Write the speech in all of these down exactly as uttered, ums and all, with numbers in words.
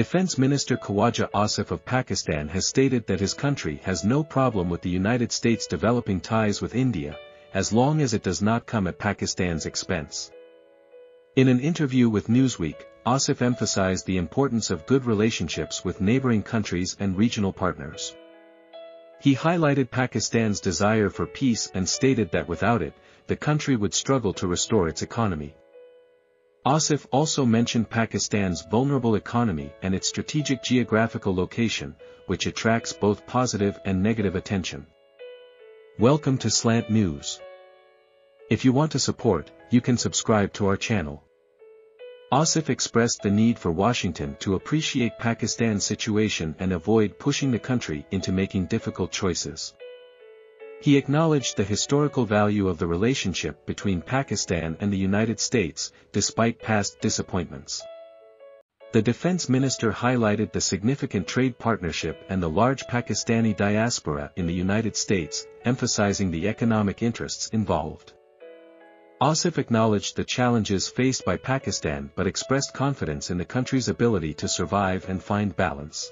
Defense Minister Khawaja Asif of Pakistan has stated that his country has no problem with the United States developing ties with India, as long as it does not come at Pakistan's expense. In an interview with Newsweek, Asif emphasized the importance of good relationships with neighboring countries and regional partners. He highlighted Pakistan's desire for peace and stated that without it, the country would struggle to restore its economy. Asif also mentioned Pakistan's vulnerable economy and its strategic geographical location, which attracts both positive and negative attention. Welcome to Slant News. If you want to support, you can subscribe to our channel. Asif expressed the need for Washington to appreciate Pakistan's situation and avoid pushing the country into making difficult choices. He acknowledged the historical value of the relationship between Pakistan and the United States, despite past disappointments. The defense minister highlighted the significant trade partnership and the large Pakistani diaspora in the United States, emphasizing the economic interests involved. Asif acknowledged the challenges faced by Pakistan but expressed confidence in the country's ability to survive and find balance.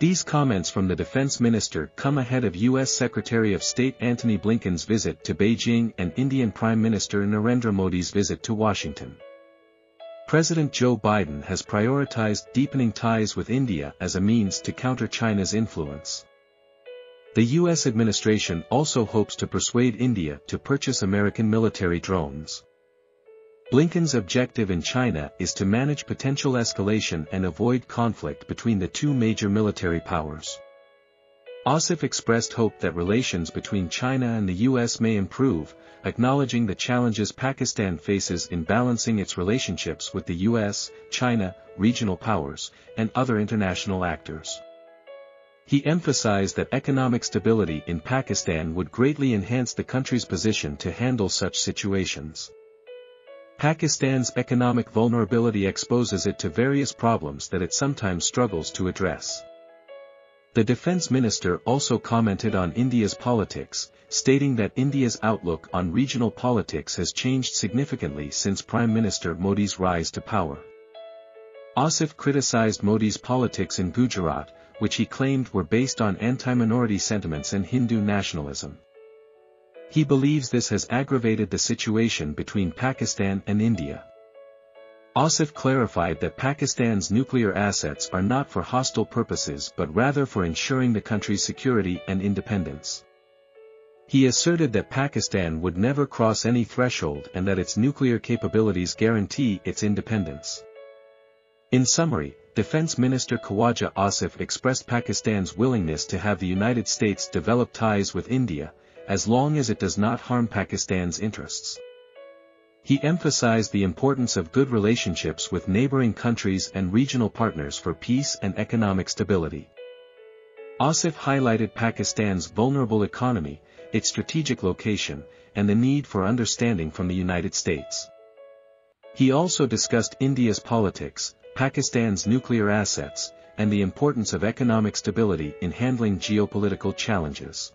These comments from the defense minister come ahead of U S Secretary of State Antony Blinken's visit to Beijing and Indian Prime Minister Narendra Modi's visit to Washington. President Joe Biden has prioritized deepening ties with India as a means to counter China's influence. The U S administration also hopes to persuade India to purchase American military drones. Blinken's objective in China is to manage potential escalation and avoid conflict between the two major military powers. Asif expressed hope that relations between China and the U S may improve, acknowledging the challenges Pakistan faces in balancing its relationships with the U S, China, regional powers, and other international actors. He emphasized that economic stability in Pakistan would greatly enhance the country's position to handle such situations. Pakistan's economic vulnerability exposes it to various problems that it sometimes struggles to address. The defense minister also commented on India's politics, stating that India's outlook on regional politics has changed significantly since Prime Minister Modi's rise to power. Asif criticized Modi's politics in Gujarat, which he claimed were based on anti-minority sentiments and Hindu nationalism. He believes this has aggravated the situation between Pakistan and India. Asif clarified that Pakistan's nuclear assets are not for hostile purposes but rather for ensuring the country's security and independence. He asserted that Pakistan would never cross any threshold and that its nuclear capabilities guarantee its independence. In summary, Defense Minister Khawaja Asif expressed Pakistan's willingness to have the United States develop ties with India, as long as it does not harm Pakistan's interests. He emphasized the importance of good relationships with neighboring countries and regional partners for peace and economic stability. Asif highlighted Pakistan's vulnerable economy, its strategic location, and the need for understanding from the United States. He also discussed India's politics, Pakistan's nuclear assets, and the importance of economic stability in handling geopolitical challenges.